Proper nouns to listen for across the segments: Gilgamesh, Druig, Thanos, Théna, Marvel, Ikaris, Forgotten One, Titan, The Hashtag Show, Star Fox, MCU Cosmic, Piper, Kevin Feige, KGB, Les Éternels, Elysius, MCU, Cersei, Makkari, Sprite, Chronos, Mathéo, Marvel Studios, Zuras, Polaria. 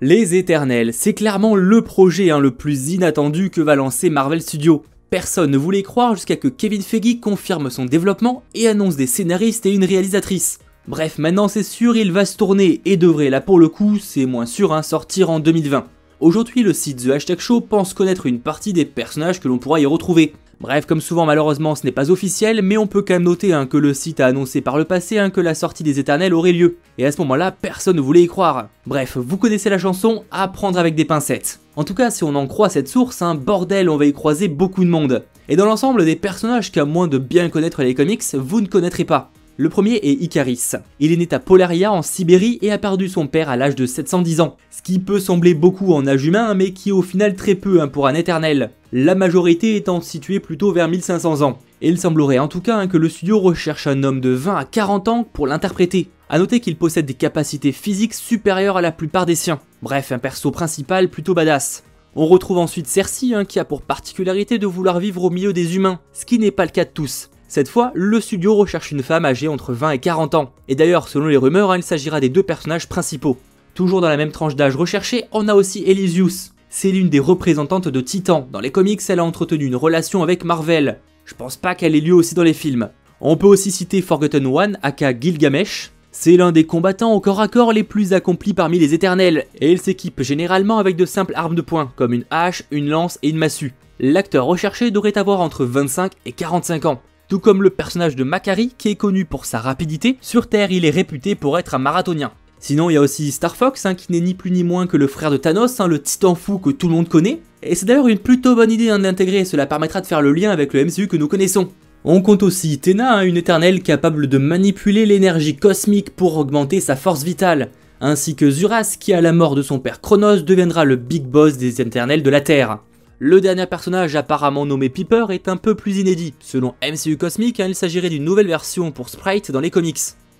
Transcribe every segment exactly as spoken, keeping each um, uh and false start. Les Éternels, c'est clairement le projet hein, le plus inattendu que va lancer Marvel Studios. Personne ne voulait y croire jusqu'à que Kevin Feige confirme son développement et annonce des scénaristes et une réalisatrice. Bref, maintenant c'est sûr, il va se tourner et devrait, là pour le coup, c'est moins sûr, hein, sortir en deux mille vingt. Aujourd'hui, le site The Hashtag Show pense connaître une partie des personnages que l'on pourra y retrouver. Bref, comme souvent malheureusement ce n'est pas officiel, mais on peut quand même noter hein, que le site a annoncé par le passé hein, que la sortie des Éternels aurait lieu. Et à ce moment-là, personne ne voulait y croire. Bref, vous connaissez la chanson, à prendre avec des pincettes. En tout cas, si on en croit cette source, hein, bordel, on va y croiser beaucoup de monde. Et dans l'ensemble, des personnages qu'à moins de bien connaître les comics, vous ne connaîtrez pas. Le premier est Ikaris. Il est né à Polaria en Sibérie et a perdu son père à l'âge de sept cent dix ans, ce qui peut sembler beaucoup en âge humain mais qui est au final très peu hein, pour un éternel, la majorité étant située plutôt vers mille cinq cents ans. Et il semblerait en tout cas hein, que le studio recherche un homme de vingt à quarante ans pour l'interpréter. A noter qu'il possède des capacités physiques supérieures à la plupart des siens. Bref, un perso principal plutôt badass. On retrouve ensuite Cersei hein, qui a pour particularité de vouloir vivre au milieu des humains, ce qui n'est pas le cas de tous. Cette fois, le studio recherche une femme âgée entre vingt et quarante ans. Et d'ailleurs, selon les rumeurs, hein, il s'agira des deux personnages principaux. Toujours dans la même tranche d'âge recherchée, on a aussi Elysius. C'est l'une des représentantes de Titan. Dans les comics, elle a entretenu une relation avec Marvel. Je pense pas qu'elle ait lieu aussi dans les films. On peut aussi citer Forgotten One, aka Gilgamesh. C'est l'un des combattants au corps à corps les plus accomplis parmi les éternels. Et il s'équipe généralement avec de simples armes de poing, comme une hache, une lance et une massue. L'acteur recherché devrait avoir entre vingt-cinq et quarante-cinq ans. Tout comme le personnage de Makkari qui est connu pour sa rapidité, sur Terre il est réputé pour être un marathonien. Sinon il y a aussi Star Fox hein, qui n'est ni plus ni moins que le frère de Thanos, hein, le titan fou que tout le monde connaît. Et c'est d'ailleurs une plutôt bonne idée hein, d'intégrer, cela permettra de faire le lien avec le M C U que nous connaissons. On compte aussi Théna, hein, une éternelle capable de manipuler l'énergie cosmique pour augmenter sa force vitale. Ainsi que Zuras qui à la mort de son père Chronos deviendra le big boss des éternels de la Terre. Le dernier personnage apparemment nommé Piper est un peu plus inédit. Selon M C U Cosmic, hein, il s'agirait d'une nouvelle version pour Sprite dans les comics.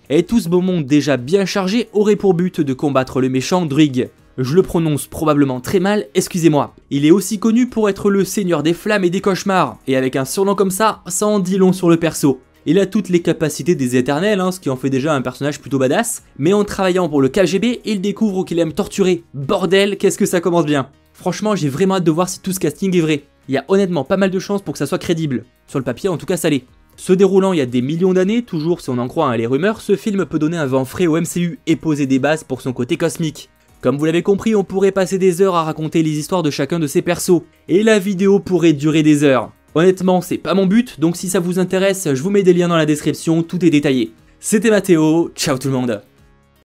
Et tout ce beau monde déjà bien chargé aurait pour but de combattre le méchant Druig. Je le prononce probablement très mal, excusez-moi. Il est aussi connu pour être le seigneur des flammes et des cauchemars, et avec un surnom comme ça, ça en dit long sur le perso. Il a toutes les capacités des éternels, hein, ce qui en fait déjà un personnage plutôt badass, mais en travaillant pour le K G B, il découvre qu'il aime torturer. Bordel, qu'est-ce que ça commence bien. Franchement, j'ai vraiment hâte de voir si tout ce casting est vrai. Il y a honnêtement pas mal de chances pour que ça soit crédible. Sur le papier, en tout cas, ça l'est. Se déroulant il y a des millions d'années, toujours si on en croit hein, les rumeurs, ce film peut donner un vent frais au M C U et poser des bases pour son côté cosmique. Comme vous l'avez compris, on pourrait passer des heures à raconter les histoires de chacun de ces persos. Et la vidéo pourrait durer des heures. Honnêtement, c'est pas mon but, donc si ça vous intéresse, je vous mets des liens dans la description, tout est détaillé. C'était Mathéo, ciao tout le monde.